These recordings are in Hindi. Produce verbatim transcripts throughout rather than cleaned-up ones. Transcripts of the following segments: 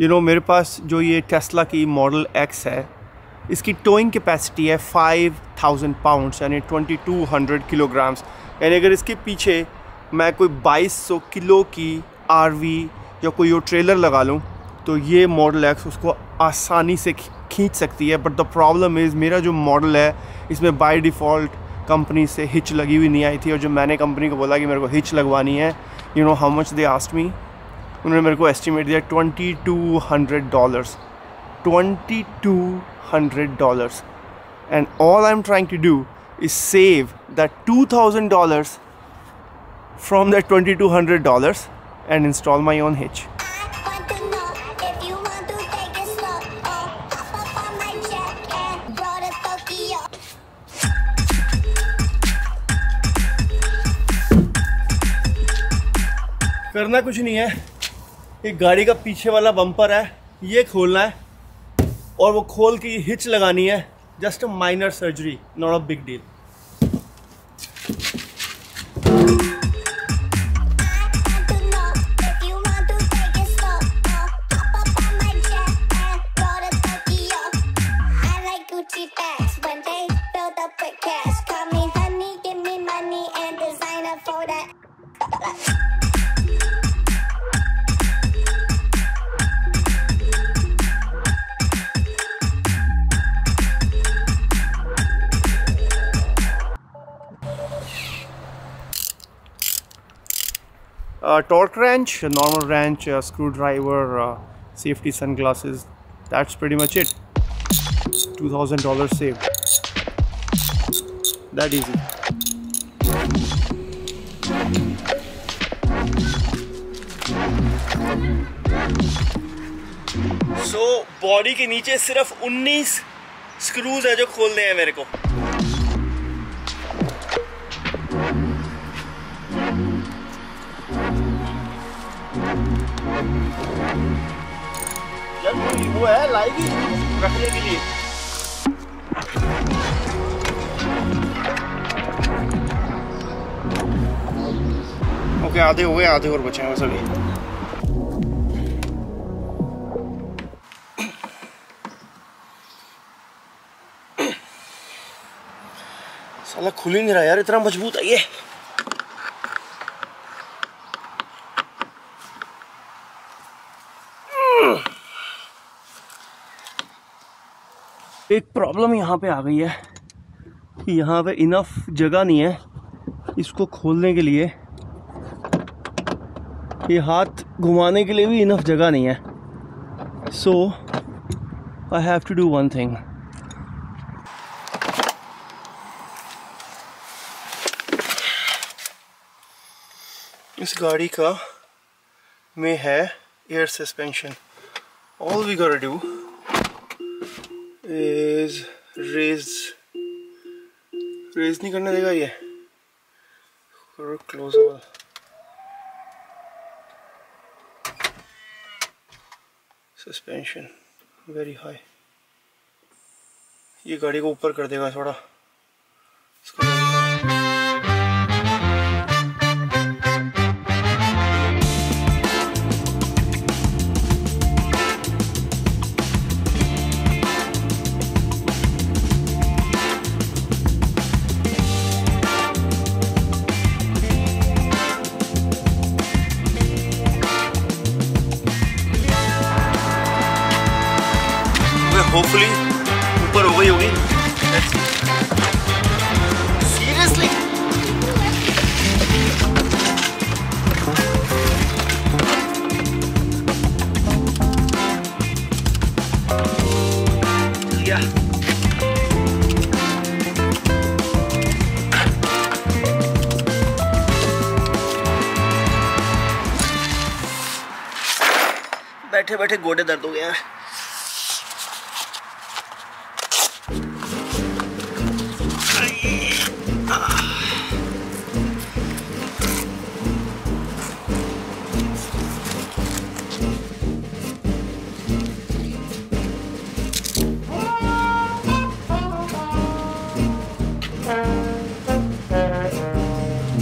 यू नो मेरे पास जो ये टेस्ला की मॉडल एक्स है, इसकी टोइंग कैपेसिटी है फाइव थाउजेंड पाउंड्स यानी बाईस सौ किलोग्राम्स। यानी अगर इसके पीछे मैं कोई बाईस सौ किलो की आरवी या कोई और ट्रेलर लगा लूँ तो ये मॉडल एक्स उसको आसानी से खींच सकती है। बट द प्रॉब्लम इज़ मेरा जो मॉडल है इसमें बाय डिफ़ॉल्ट कंपनी से हिच लगी हुई नहीं आई थी, और जब मैंने कंपनी को बोला कि मेरे को हिच लगवानी है, you know how much they asked me, उन्होंने मेरे को एस्टिमेट दिया twenty two hundred dollars, twenty two hundred dollars. And all I am trying to do is save that two thousand dollars from that twenty two hundred dollars and install my own hitch. करना कुछ नहीं है, एक गाड़ी का पीछे वाला बम्पर है, ये खोलना है और वो खोल के हिच लगानी है। Just a minor surgery, not a big deal. Torque wrench, normal wrench, uh, screwdriver, uh, safety sunglasses. That's pretty much it. two thousand dollars saved. That easy. So body के नीचे सिर्फ उन्नीस screws है जो खोलने हैं मेरे को। वो है लाएगी रखने के लिए। ओके, आधे हो गए, आधे और बचे हैं सभी। साला खुल ही नहीं रहा यार, इतना मजबूत है ये। एक प्रॉब्लम यहाँ पे आ गई है कि यहाँ पे इनफ जगह नहीं है इसको खोलने के लिए, ये हाथ घुमाने के लिए भी इनफ जगह नहीं है। So I have to do one thing. इस गाड़ी का में है air suspension. All we got to do is raise raise नहीं करने देगा ये। close all suspension very high, ये गाड़ी को ऊपर कर देगा थोड़ा। होपफुली ऊपर हो गई होगी। सीरियसली या बैठे बैठे गोडे दर्द हो गए हैं।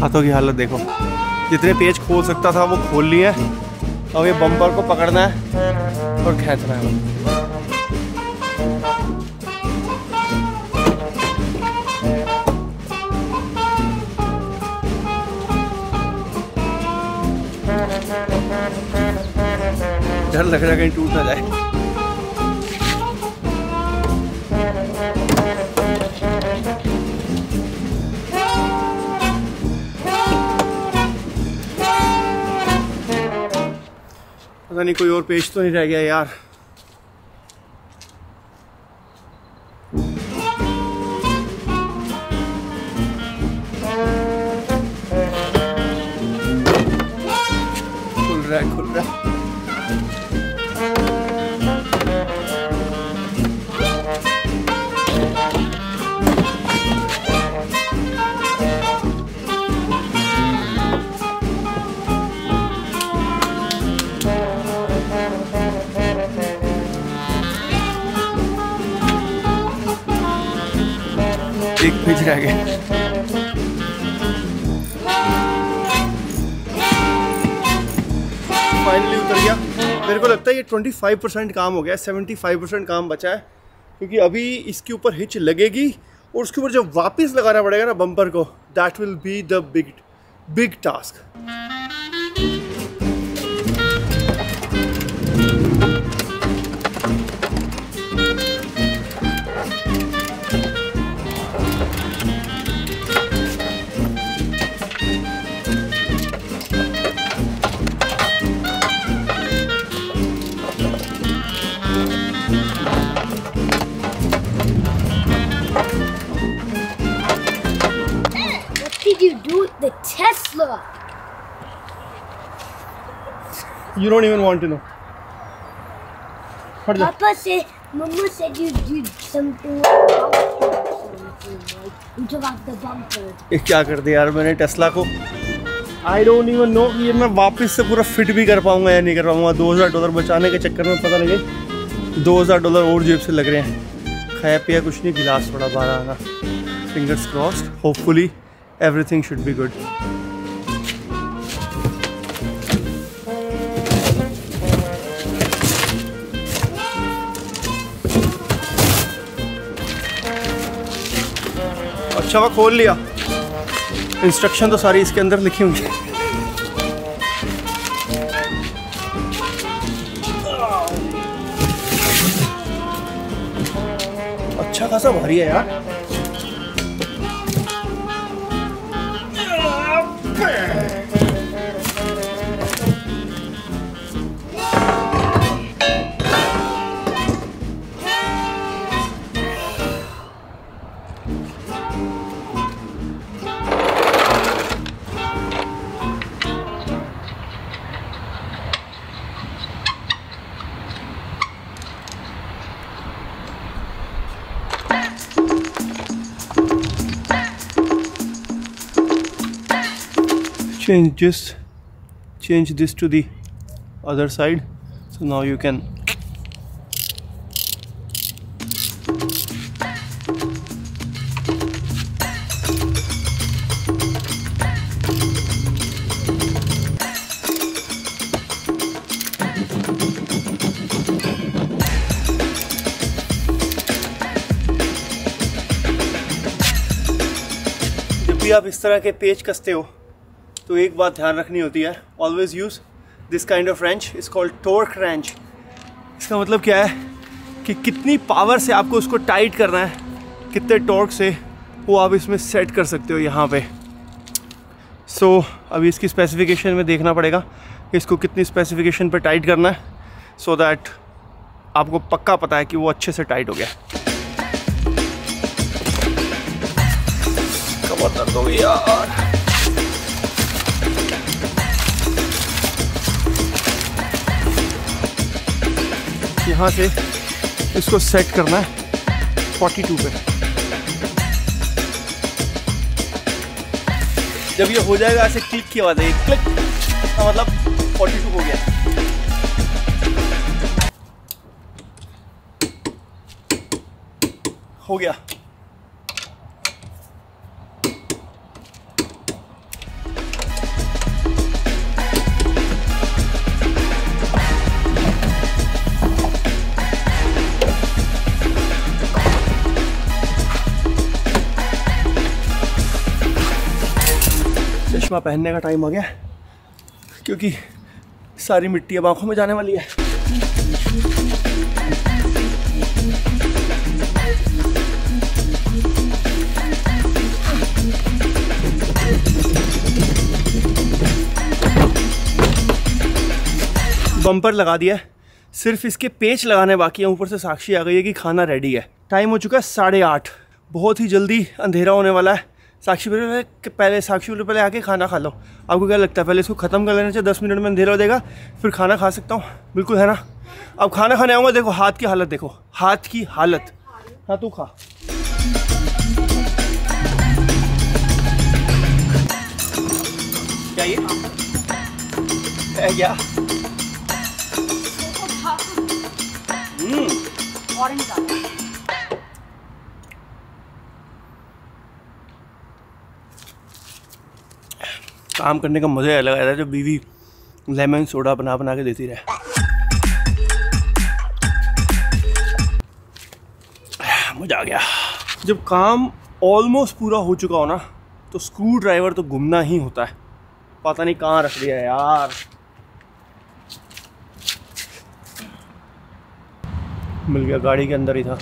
हाथों की हालत देखो, जितने पेज खोल सकता था वो खोल लिए, अब ये बम्पर को पकड़ना है और खींचना है। डर लग रहा है कहीं टूट ना जाए। नहीं कोई और पेज तो नहीं रह गया यार। खुल रहा है, खुल रहा है। एक पेज रह गया। फाइनली उतर गया। मेरे को लगता है ये पच्चीस परसेंट काम हो गया, पचहत्तर परसेंट काम बचा है, क्योंकि अभी इसके ऊपर हिच लगेगी और उसके ऊपर जब वापस लगाना पड़ेगा ना बम्पर को, that will be the big big task. You do the Tesla. You don't even want to know. Pardon? Papa said, Mama said you did something like that. You took off the bumper. ये क्या कर दिया यार मैंने टेस्ला को? I don't even know कि मैं वापस से पूरा फिट भी कर पाऊंगा या नहीं कर पाऊंगा। दो हज़ार डॉलर बचाने के चक्कर में पता लगे दो हज़ार डॉलर और जेब से लग रहे हैं। खाया पिया कुछ नहीं, गिलास थोड़ा बाहर आना। Fingers crossed. Hopefully. Everything should be good. अच्छा वो खोल लिया। इंस्ट्रक्शन तो सारी इसके अंदर लिखी होंगी। अच्छा खासा भारी है यार। Change this, change this to the other side, so now you can. जब भी आप इस तरह के पेच कसते हो तो एक बात ध्यान रखनी होती है, always use this kind of wrench, is called torque wrench. इसका मतलब क्या है कि कितनी पावर से आपको उसको टाइट करना है, कितने टॉर्क से वो आप इसमें सेट कर सकते हो यहाँ पे। सो so, अभी इसकी स्पेसिफिकेशन में देखना पड़ेगा इसको कितनी स्पेसिफिकेशन पे टाइट करना है, सो so दैट आपको पक्का पता है कि वो अच्छे से टाइट हो गया। कमर दर्द हो गई यार। यहाँ से इसको सेट करना है बयालीस पे। जब ये हो जाएगा ऐसे क्लिक की आवाज़ आएगी, क्लिक, तो मतलब बयालीस हो गया। हो गया। चश्मा पहनने का टाइम आ गया क्योंकि सारी मिट्टी अब आँखों में जाने वाली है। बम्पर लगा दिया है, सिर्फ इसके पेच लगाने बाकी हैं। ऊपर से साक्षी आ गई है कि खाना रेडी है। टाइम हो चुका है साढ़े आठ, बहुत ही जल्दी अंधेरा होने वाला है। साक्षी बोले पहले साक्षी बोले पहले आके खाना खा लो। आपको क्या लगता है पहले इसको ख़त्म कर लेना चाहिए, दस मिनट में अंधेरा हो जाएगा फिर खाना खा सकता हूँ? बिल्कुल है ना। अब खाना खाने आऊँगा, देखो हाथ की हालत, देखो हाथ की हालत। हाँ तू खा। क्या ये है क्या? ऑरेंज काम करने का मज़ा अलग आता है जब बीवी लेमन सोडा बना बना के देती रहे। मज़ा आ गया। जब काम ऑलमोस्ट पूरा हो चुका हो ना तो स्क्रू ड्राइवर तो घूमना ही होता है। पता नहीं कहाँ रख दिया है यार। मिल गया, गाड़ी के अंदर ही था।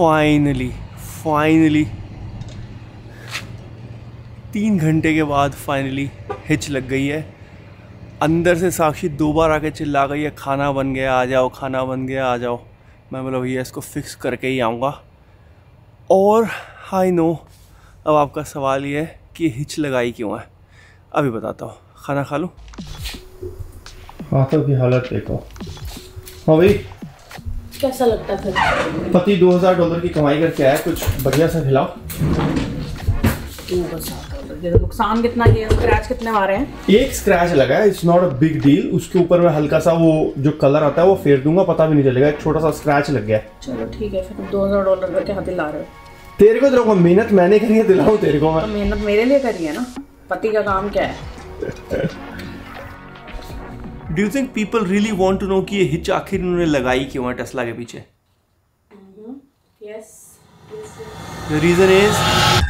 फाइनली फाइनली तीन घंटे के बाद फाइनली हिच लग गई है। अंदर से साक्षी दो बार आके चिल्ला गई है खाना बन गया आ जाओ, खाना बन गया आ जाओ। मैं बोला भैया इसको फिक्स करके ही आऊँगा। और आई नो, अब आपका सवाल ये है कि हिच लगाई क्यों है, अभी बताता हूँ। खाना खा लो। हाथों की हालत देखो। हाँ भाई कैसा लगता था? पति दो हजार डॉलर की कमाई करके आया, कुछ बढ़िया सा खिलाओ। नुकसान कितना किया, स्क्रैच कितने मारे हैं? एक स्क्रैच लगा है, it's not a big deal. उसके ऊपर मैं हल्का सा वो जो कलर आता है वो फेर दूंगा, पता भी नहीं चलेगा। एक छोटा सा स्क्रैच लग गया। चलो ठीक है, फिर दो हजार डॉलर करके हाथ दिला रहे हो। तेरे को देखो मेहनत मैंने करी है, दिलाऊं तेरे को मैं? मेहनत मेरे लिए करी है ना, पति का काम क्या है। Do you think people really want to know कि ये हिच आखिर उन्होंने लगाई क्यों है टेस्ला के पीछे? The reason is